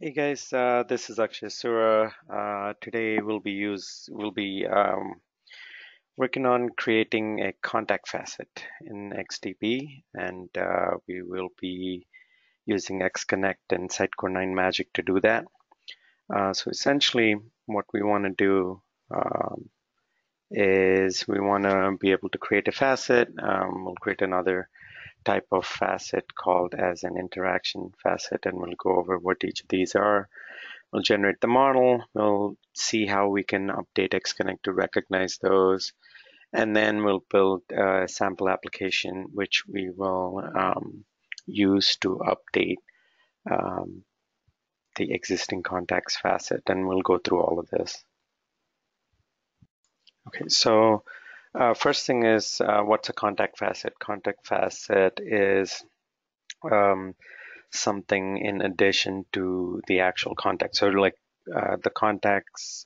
Hey guys, this is Akshay Sura. Today we'll be working on creating a contact facet in XDB, and we will be using XConnect and Sitecore 9 Magic to do that. So essentially, what we want to do is we want to be able to create a facet. We'll create another type of facet called as an interaction facet, and we'll go over what each of these are. We'll generate the model, we'll see how we can update XConnect to recognize those, and then we'll build a sample application which we will use to update the existing contacts facet, and we'll go through all of this. Okay, so first thing is, what's a contact facet? Contact facet is something in addition to the actual contact. So like the contacts,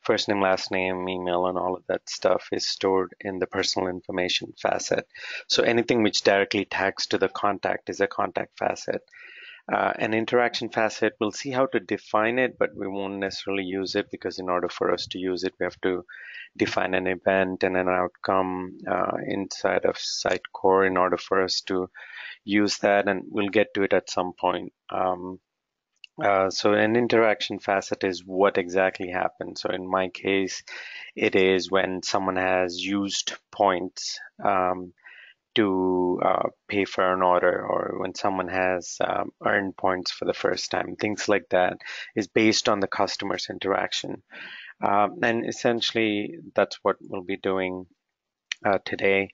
first name, last name, email, and all of that stuff is stored in the personal information facet. So anything which directly tags to the contact is a contact facet. An interaction facet, we'll see how to define it, but we won't necessarily use it because in order for us to use it, we have to define an event and an outcome inside of Sitecore in order for us to use that, and we'll get to it at some point. So an interaction facet is what exactly happened. So in my case, it is when someone has used points to pay for an order, or when someone has earned points for the first time. Things like that is based on the customer's interaction. And essentially, that's what we'll be doing today.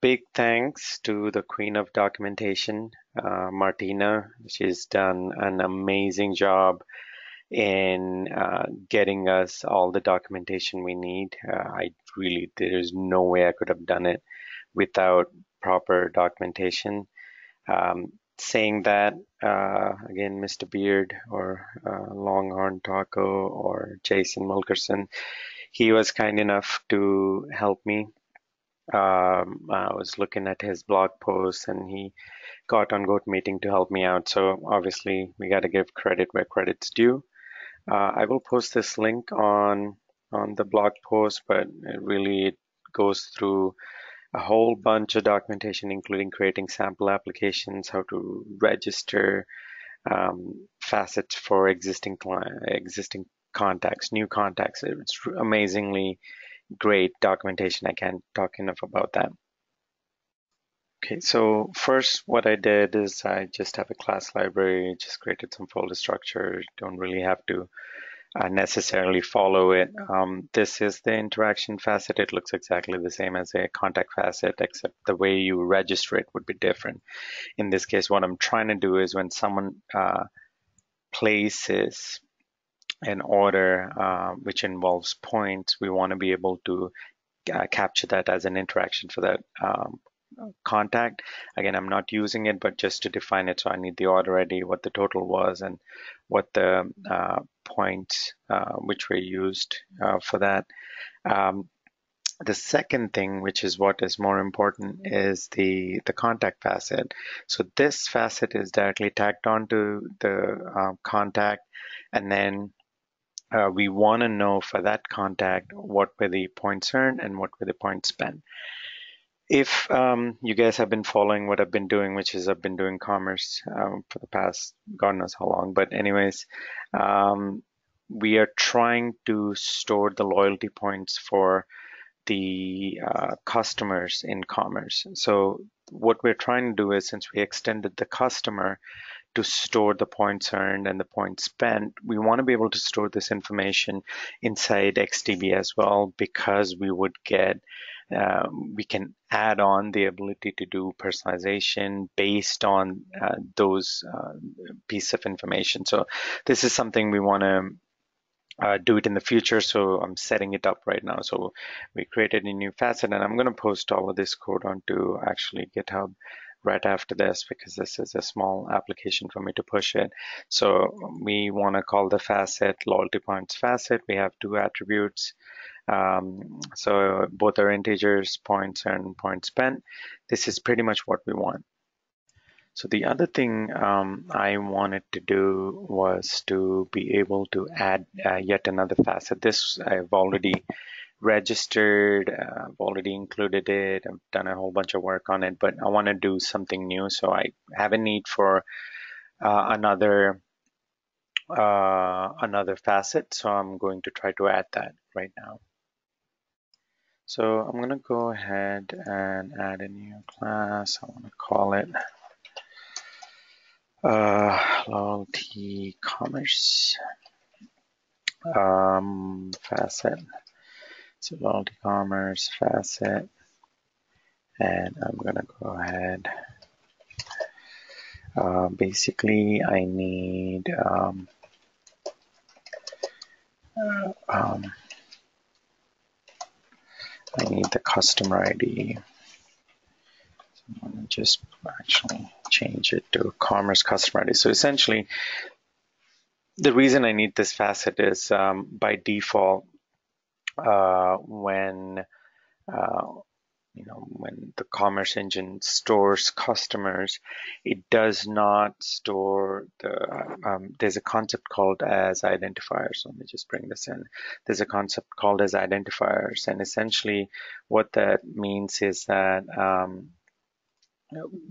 Big thanks to the queen of documentation, Martina. She's done an amazing job in getting us all the documentation we need. There's no way I could have done it without proper documentation. Saying that, again, Mr. Beard or Longhorn Taco or Jason Mulkerson, he was kind enough to help me. I was looking at his blog posts, and he got on Goat Meeting to help me out. So obviously, we got to give credit where credit's due. I will post this link on the blog post, but it really goes through a whole bunch of documentation, including creating sample applications, how to register facets for existing contacts, new contacts. It's amazingly great documentation. I can't talk enough about that. Okay, so first what I did is I just have a class library, just created some folder structure. Don't really have to necessarily follow it. This is the interaction facet. It looks exactly the same as a contact facet, except the way you register it would be different. In this case, what I'm trying to do is when someone places an order which involves points, we want to be able to capture that as an interaction for that contact. Again, I'm not using it, but just to define it. So I need the order ID, what the total was, and what the points which were used for that. The second thing, which is what is more important, is the contact facet. So this facet is directly tagged onto the contact, and then we want to know for that contact what were the points earned and what were the points spent. If you guys have been following what I've been doing, which is I've been doing commerce for the past God knows how long, but anyways, we are trying to store the loyalty points for the customers in commerce. So what we're trying to do is, since we extended the customer to store the points earned and the points spent, we want to be able to store this information inside XDB as well, because we would get we can add on the ability to do personalization based on those pieces of information. So this is something we want to do it in the future, so I'm setting it up right now. So we created a new facet, and I'm going to post all of this code onto actually GitHub right after this, because this is a small application for me to push it. So we want to call the facet loyalty points facet. We have two attributes. So both are integers, points and points spent. This is pretty much what we want. So the other thing I wanted to do was to be able to add yet another facet. This I've already registered, I've already included it, I've done a whole bunch of work on it, but I want to do something new. So I have a need for another facet, so I'm going to try to add that right now. So I'm going to go ahead and add a new class. I want to call it loyalty commerce facet. So loyalty commerce facet, and I'm going to go ahead. Basically, I need the customer ID. So I'm going to just actually change it to commerce customer ID. So essentially, the reason I need this facet is by default, when the commerce engine stores customers, it does not store the, there's a concept called as identifiers. Let me just bring this in. There's a concept called as identifiers. And essentially what that means is that,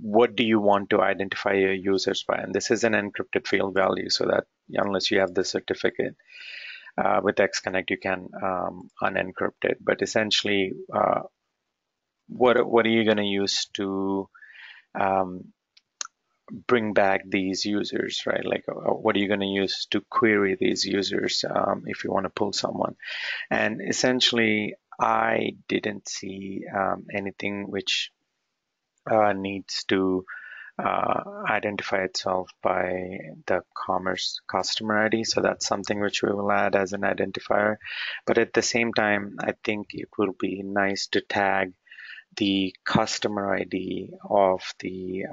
what do you want to identify your users by? And this is an encrypted field value, so that unless you have the certificate, with XConnect, you can unencrypt it. But essentially, what are you going to use to bring back these users, right? Like, what are you going to use to query these users if you want to pull someone? And essentially, I didn't see anything which needs to identify itself by the commerce customer ID. So that's something which we will add as an identifier. But at the same time, I think it will be nice to tag the customer ID of the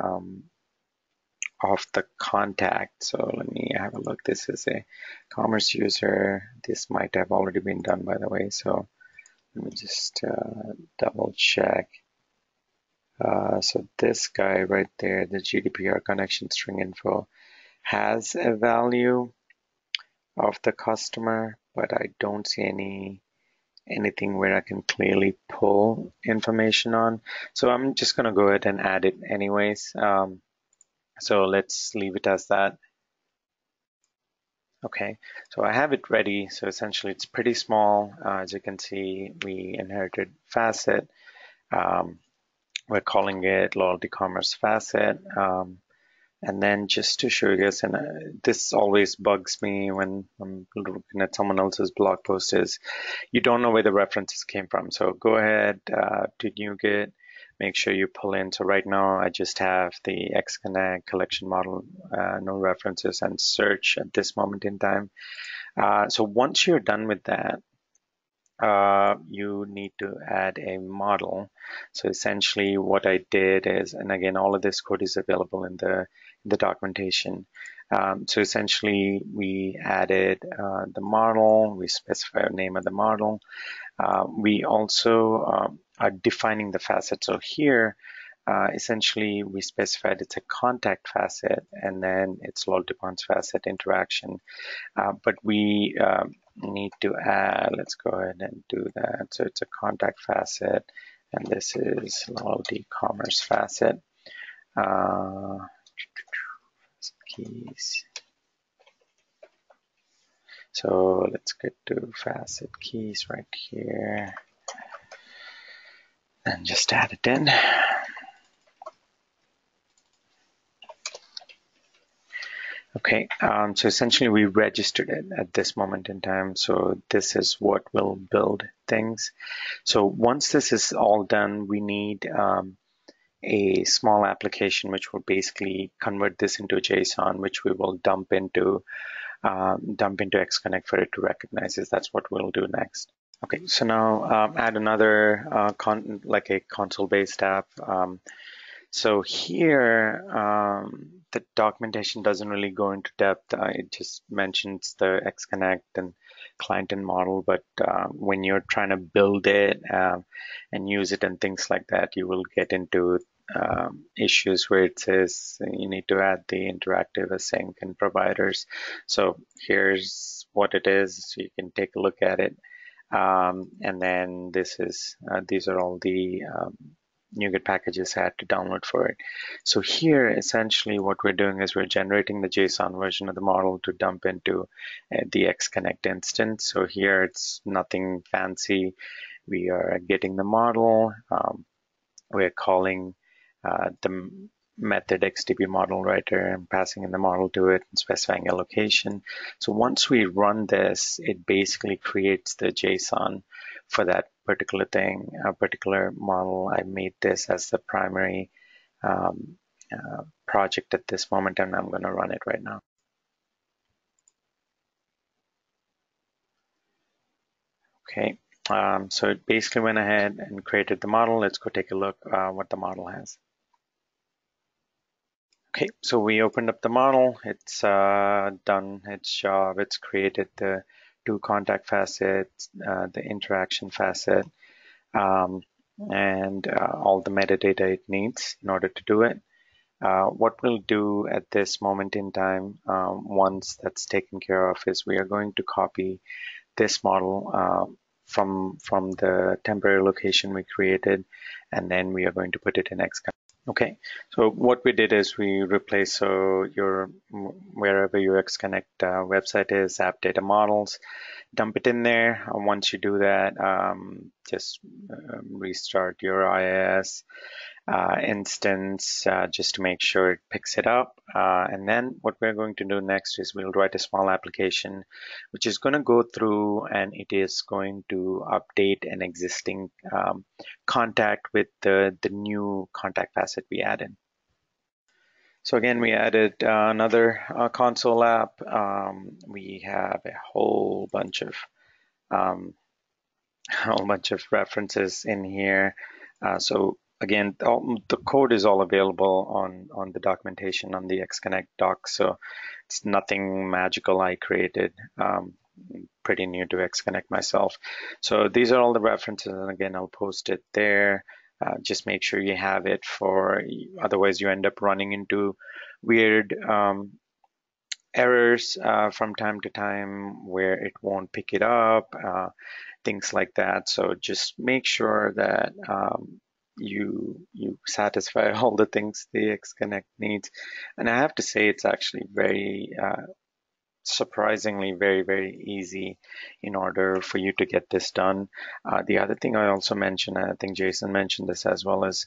contact. So let me have a look. This is a commerce user. This might have already been done, by the way. So let me just double check. So this guy right there, the GDPR connection string info, has a value of the customer, but I don't see anything where I can clearly pull information on. So I'm just going to go ahead and add it anyways. So let's leave it as that. Okay, so I have it ready. So essentially it's pretty small. As you can see, we inherited facet. We're calling it loyalty commerce facet. And then just to show you guys, and this always bugs me when I'm looking at someone else's blog post, is you don't know where the references came from. So go ahead to NuGet, make sure you pull in. So right now I just have the XConnect collection model, no references, and search at this moment in time. So once you're done with that, you need to add a model. So essentially what I did is, and again, all of this code is available in the documentation. So essentially we added the model, we specify the name of the model. We also are defining the facet. So here, essentially we specified it's a contact facet, and then it's loyalty commerce facet interaction. But we need to add, let's go ahead and do that. So it's a contact facet, and this is loyalty commerce facet. Keys. So let's get to facet keys right here and just add it in. Okay, so essentially we registered it at this moment in time. So this is what will build things. So once this is all done, we need a small application which will basically convert this into JSON, which we will dump into XConnect for it to recognize this. That's what we'll do next. Okay, so now add another like a console-based app. So here, the documentation doesn't really go into depth. It just mentions the XConnect and client and model, but when you're trying to build it and use it and things like that, you will get into issues where it says you need to add the interactive async and providers. So here's what it is, so you can take a look at it. And then this is these are all the NuGet packages I had to download for it. So here, essentially, what we're doing is we're generating the JSON version of the model to dump into the XConnect instance. So here, it's nothing fancy. We are getting the model. We're calling the method XDB model writer and passing in the model to it and specifying a location. So once we run this, it basically creates the JSON for that particular thing, a particular model. I made this as the primary project at this moment, and I'm going to run it right now. Okay, so it basically went ahead and created the model. Let's go take a look what the model has. Okay, so we opened up the model, it's done its job, it's created the toContact facet, the interaction facet, and all the metadata it needs in order to do it. What we'll do at this moment in time, once that's taken care of, is we are going to copy this model from the temporary location we created, and then we are going to put it in XConnect. Okay, so what we did is we replaced, so your wherever your XConnect website is, app data models, dump it in there. Once you do that, just restart your IIS instance just to make sure it picks it up. And then what we're going to do next is we'll write a small application which is going to go through and it is going to update an existing contact with the new contact facet we added. So again, we added another console app. We have a whole bunch of references in here. So again, the code is all available on the documentation on the XConnect doc, so it's nothing magical I created. Pretty new to XConnect myself. So these are all the references, and again, I'll post it there. Just make sure you have it, for otherwise you end up running into weird errors from time to time where it won't pick it up, things like that. So just make sure that you satisfy all the things the XConnect needs. And I have to say, it's actually very surprisingly very easy in order for you to get this done. The other thing I also mentioned, and I think Jason mentioned this as well, is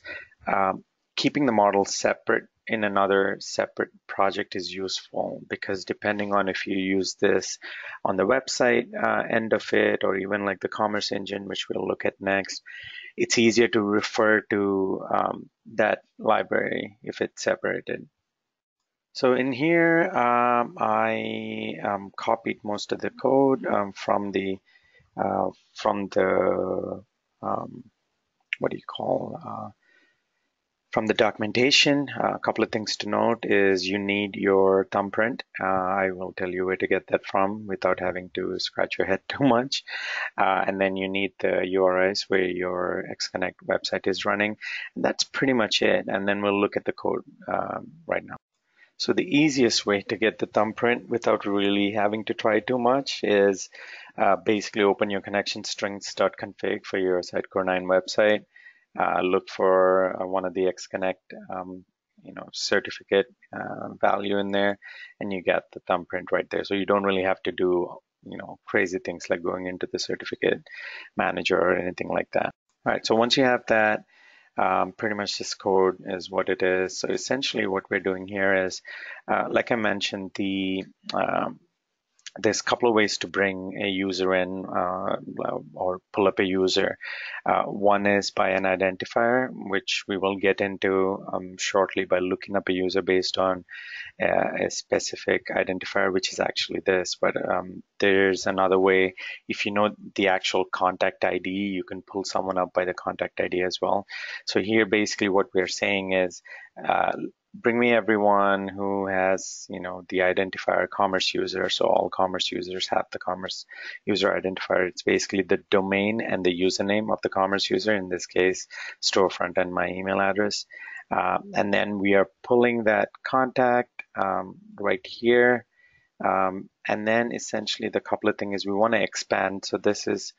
keeping the model separate in another separate project is useful, because depending on if you use this on the website end of it, or even like the commerce engine, which we'll look at next, it's easier to refer to that library if it's separated. So in here, I copied most of the code from the documentation. A couple of things to note is you need your thumbprint. I will tell you where to get that from without having to scratch your head too much. And then you need the URIs where your XConnect website is running. And that's pretty much it. And then we'll look at the code right now. So the easiest way to get the thumbprint without really having to try too much is basically open your connection strings.config for your Sitecore 9 website. Look for one of the XConnect certificate value in there, and you get the thumbprint right there. So you don't really have to do crazy things like going into the certificate manager or anything like that. All right, so once you have that, pretty much this code is what it is. So essentially what we're doing here is, like I mentioned, there's a couple of ways to bring a user in or pull up a user. One is by an identifier, which we will get into shortly, by looking up a user based on a specific identifier, which is actually this. But there's another way. If you know the actual contact ID, you can pull someone up by the contact ID as well. So here, basically what we're saying is, bring me everyone who has, the identifier commerce user. So all commerce users have the commerce user identifier. It's basically the domain and the username of the commerce user, in this case, storefront and my email address. And then we are pulling that contact right here. And then essentially the couplet thing is we want to expand. So this is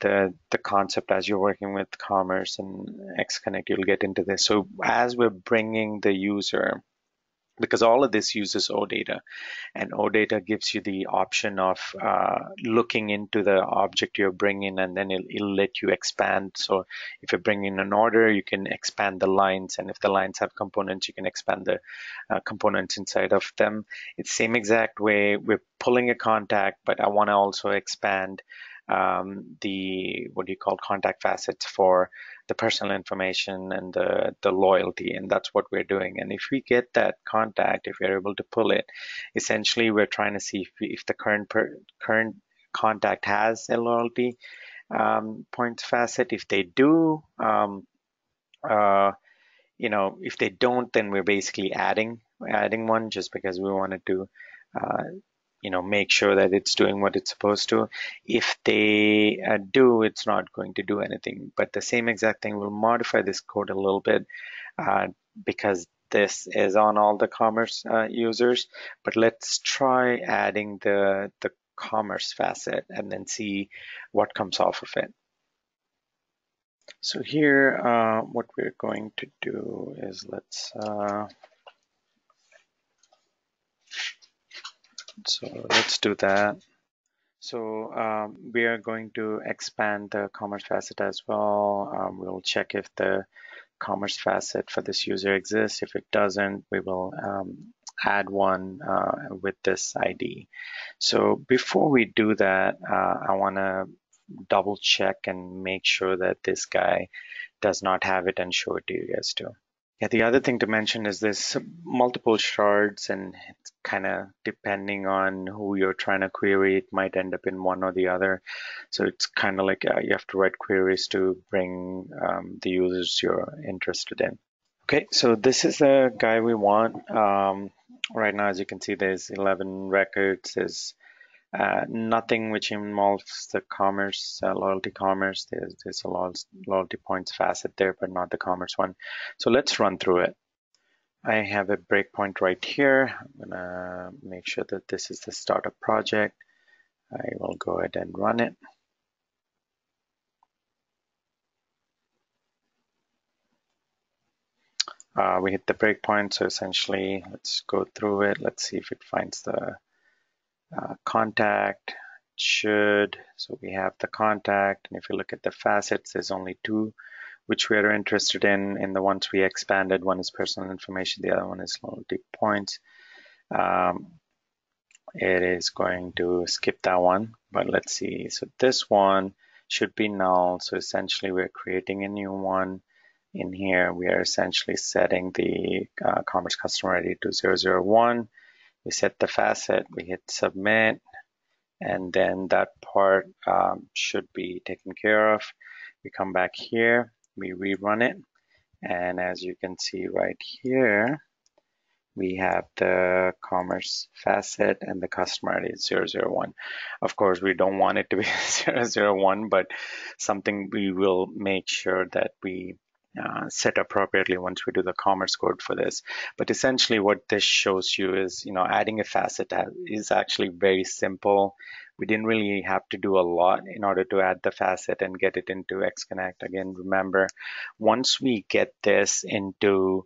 the concept as you're working with commerce and XConnect, you'll get into this. So as we're bringing the user, because all of this uses OData, and OData gives you the option of looking into the object you're bringing, and then it'll let you expand. So if you're bringing an order, you can expand the lines, and if the lines have components, you can expand the components inside of them. It's same exact way. We're pulling a contact, but I want to also expand the contact facets for the personal information and the loyalty, and that's what we're doing. And if we get that contact, if we're able to pull it, essentially we're trying to see if the current contact has a loyalty points facet. If they do, you know, if they don't, then we're basically adding one just because we wanted to you know, make sure that it's doing what it's supposed to. If they do, it's not going to do anything. But the same exact thing, we'll modify this code a little bit because this is on all the commerce users. But let's try adding the commerce facet and then see what comes off of it. So here, what we're going to do is let's do that. So we are going to expand the commerce facet as well. We'll check if the commerce facet for this user exists. If it doesn't, we will add one with this ID. So before we do that, I want to double check and make sure that this guy does not have it and show it to you guys too. Yeah, the other thing to mention is there's multiple shards, and it's kind of depending on who you're trying to query, it might end up in one or the other. So it's kind of like you have to write queries to bring the users you're interested in. Okay, so this is the guy we want. Right now, as you can see, there's 11 records. There's nothing which involves the commerce, loyalty commerce. There's a loyalty points facet there, but not the commerce one. So let's run through it. I have a breakpoint right here. I'm gonna make sure that this is the startup project. I will go ahead and run it. We hit the breakpoint, so essentially, let's go through it. Let's see if it finds the contact. So we have the contact, and if you look at the facets, there's only two which we are interested in the ones we expanded. One is personal information, the other one is loyalty points. It is going to skip that one, but let's see. So this one should be null, so essentially we're creating a new one. In here we are essentially setting the commerce customer ID to 001. We set the facet, we hit submit, and then that part should be taken care of. We come back here, we rerun it, and as you can see right here, we have the commerce facet and the customer ID is 001. Of course, we don't want it to be 001, but something we will make sure that we set appropriately once we do the commerce code for this. But essentially what this shows you is, you know, adding a facet is actually very simple. We didn't really have to do a lot in order to add the facet and get it into XConnect. Again, remember, once we get this into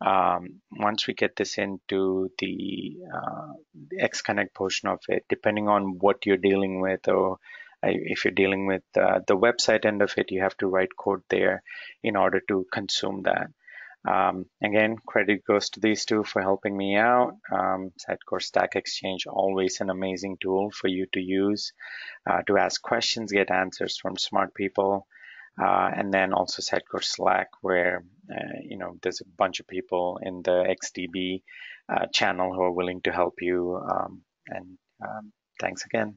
the XConnect portion of it, depending on what you're dealing with, or if you're dealing with the website end of it, you have to write code there in order to consume that. Again, credit goes to these two for helping me out. Sitecore Stack Exchange, always an amazing tool for you to use to ask questions, get answers from smart people. And then also Sitecore Slack, where you know, there's a bunch of people in the XDB channel who are willing to help you. Thanks again.